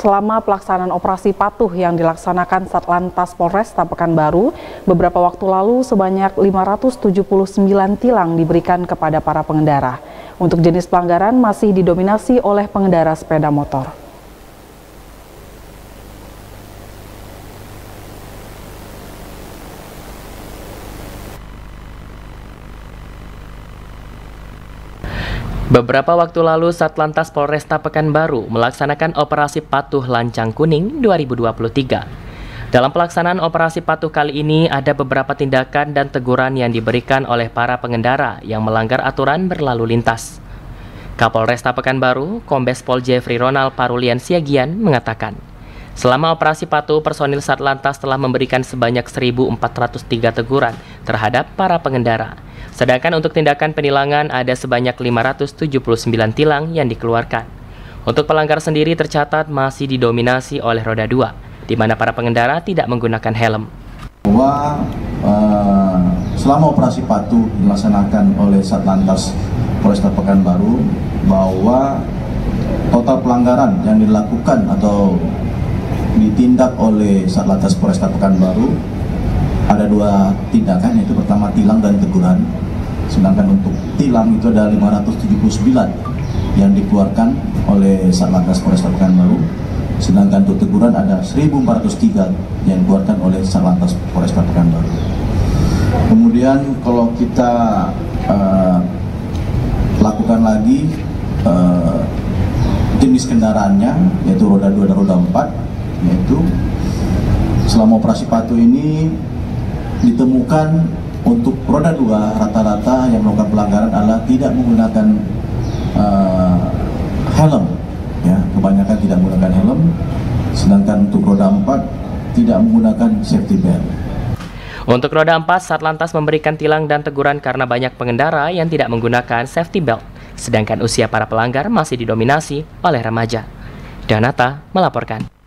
Selama pelaksanaan operasi patuh yang dilaksanakan Satlantas Polresta Pekanbaru, beberapa waktu lalu sebanyak 579 tilang diberikan kepada para pengendara. Untuk jenis pelanggaran masih didominasi oleh pengendara sepeda motor. Beberapa waktu lalu, Satlantas Polresta Pekanbaru melaksanakan operasi patuh Lancang Kuning 2023. Dalam pelaksanaan operasi patuh kali ini, ada beberapa tindakan dan teguran yang diberikan oleh para pengendara yang melanggar aturan berlalu lintas. Kapolresta Pekanbaru, Kombes Pol Jefri Ronald Parulian Siagian mengatakan, selama operasi patuh, personil Satlantas telah memberikan sebanyak 1.403 teguran terhadap para pengendara. Sedangkan untuk tindakan penilangan ada sebanyak 579 tilang yang dikeluarkan. Untuk pelanggar sendiri tercatat masih didominasi oleh roda 2, di mana para pengendara tidak menggunakan helm. Bahwa selama operasi patuh dilaksanakan oleh Satlantas Polresta Pekanbaru, bahwa total pelanggaran yang dilakukan atau ditindak oleh Satlantas Polresta Pekanbaru ada dua tindakan, yaitu pertama tilang dan teguran. Sedangkan untuk tilang itu ada 579 yang dikeluarkan oleh Satlantas Polresta Pekanbaru. Sedangkan untuk teguran ada 1.403 yang dikeluarkan oleh Satlantas Polresta Pekanbaru. Kemudian kalau kita lakukan lagi jenis kendaraannya, yaitu roda 2 dan roda 4, yaitu selama operasi patuh ini ditemukan untuk roda 2 rata-rata yang melakukan pelanggaran adalah tidak menggunakan helm, ya, kebanyakan tidak menggunakan helm. Sedangkan untuk roda 4 tidak menggunakan safety belt. Untuk roda 4, Satlantas memberikan tilang dan teguran karena banyak pengendara yang tidak menggunakan safety belt. Sedangkan usia para pelanggar masih didominasi oleh remaja. Danata melaporkan.